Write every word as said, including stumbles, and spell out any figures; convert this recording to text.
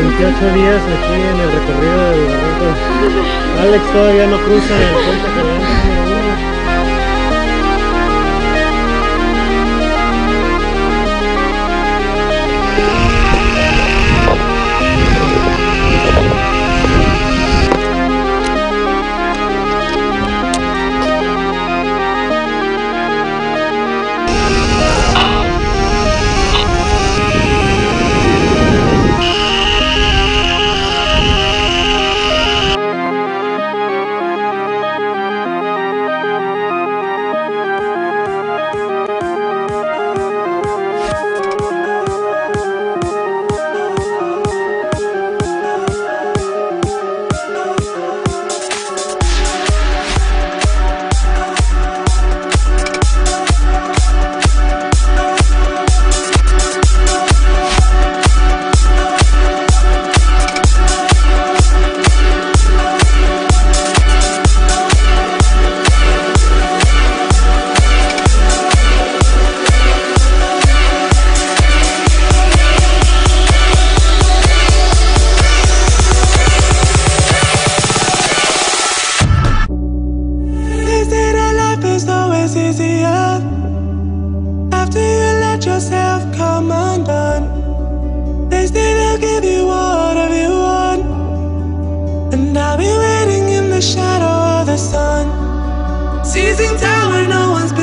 veintiocho días aquí en el recorrido del barranco. Alex todavía no cruza el puente cardenal número uno. the sun. Seizing tower, no one's